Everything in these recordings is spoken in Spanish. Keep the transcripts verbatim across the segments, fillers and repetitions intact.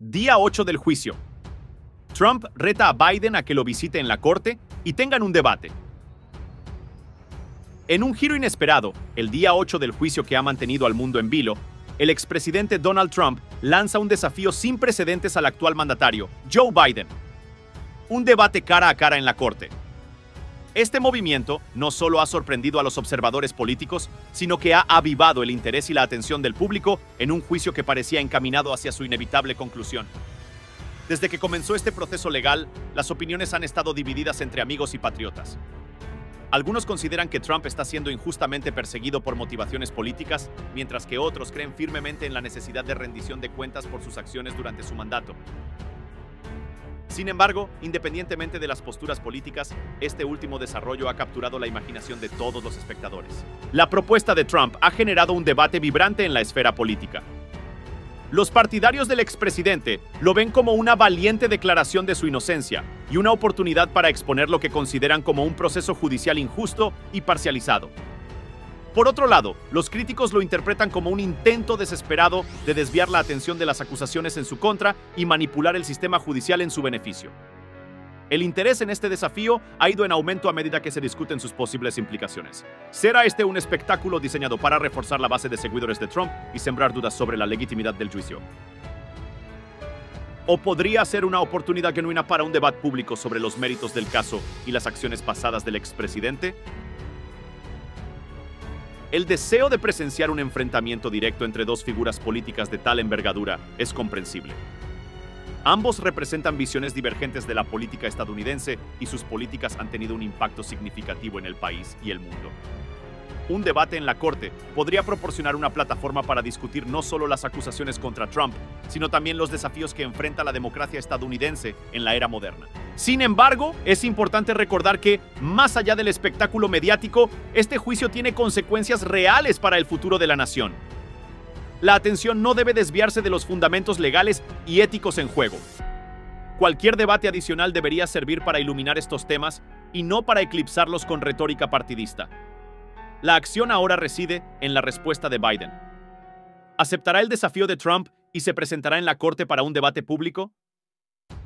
Día ocho del juicio. Trump reta a Biden a que lo visite en la corte y tengan un debate. En un giro inesperado, el día ocho del juicio que ha mantenido al mundo en vilo, el expresidente Donald Trump lanza un desafío sin precedentes al actual mandatario, Joe Biden. Un debate cara a cara en la corte. Este movimiento no solo ha sorprendido a los observadores políticos, sino que ha avivado el interés y la atención del público en un juicio que parecía encaminado hacia su inevitable conclusión. Desde que comenzó este proceso legal, las opiniones han estado divididas entre amigos y patriotas. Algunos consideran que Trump está siendo injustamente perseguido por motivaciones políticas, mientras que otros creen firmemente en la necesidad de rendición de cuentas por sus acciones durante su mandato. Sin embargo, independientemente de las posturas políticas, este último desarrollo ha capturado la imaginación de todos los espectadores. La propuesta de Trump ha generado un debate vibrante en la esfera política. Los partidarios del expresidente lo ven como una valiente declaración de su inocencia y una oportunidad para exponer lo que consideran como un proceso judicial injusto y parcializado. Por otro lado, los críticos lo interpretan como un intento desesperado de desviar la atención de las acusaciones en su contra y manipular el sistema judicial en su beneficio. El interés en este desafío ha ido en aumento a medida que se discuten sus posibles implicaciones. ¿Será este un espectáculo diseñado para reforzar la base de seguidores de Trump y sembrar dudas sobre la legitimidad del juicio? ¿O podría ser una oportunidad genuina para un debate público sobre los méritos del caso y las acciones pasadas del expresidente? El deseo de presenciar un enfrentamiento directo entre dos figuras políticas de tal envergadura es comprensible. Ambos representan visiones divergentes de la política estadounidense y sus políticas han tenido un impacto significativo en el país y el mundo. Un debate en la corte podría proporcionar una plataforma para discutir no solo las acusaciones contra Trump, sino también los desafíos que enfrenta la democracia estadounidense en la era moderna. Sin embargo, es importante recordar que, más allá del espectáculo mediático, este juicio tiene consecuencias reales para el futuro de la nación. La atención no debe desviarse de los fundamentos legales y éticos en juego. Cualquier debate adicional debería servir para iluminar estos temas y no para eclipsarlos con retórica partidista. La acción ahora reside en la respuesta de Biden. ¿Aceptará el desafío de Trump y se presentará en la corte para un debate público?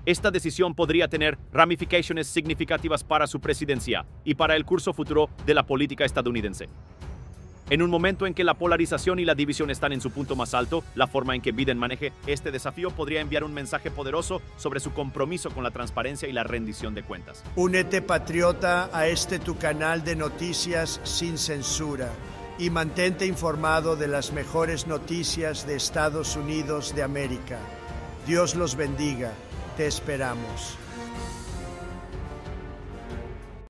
Esta decisión podría tener ramificaciones significativas para su presidencia y para el curso futuro de la política estadounidense. En un momento en que la polarización y la división están en su punto más alto, la forma en que Biden maneje este desafío podría enviar un mensaje poderoso sobre su compromiso con la transparencia y la rendición de cuentas. Únete, patriota, a este tu canal de noticias sin censura y mantente informado de las mejores noticias de Estados Unidos de América. Dios los bendiga. Te esperamos.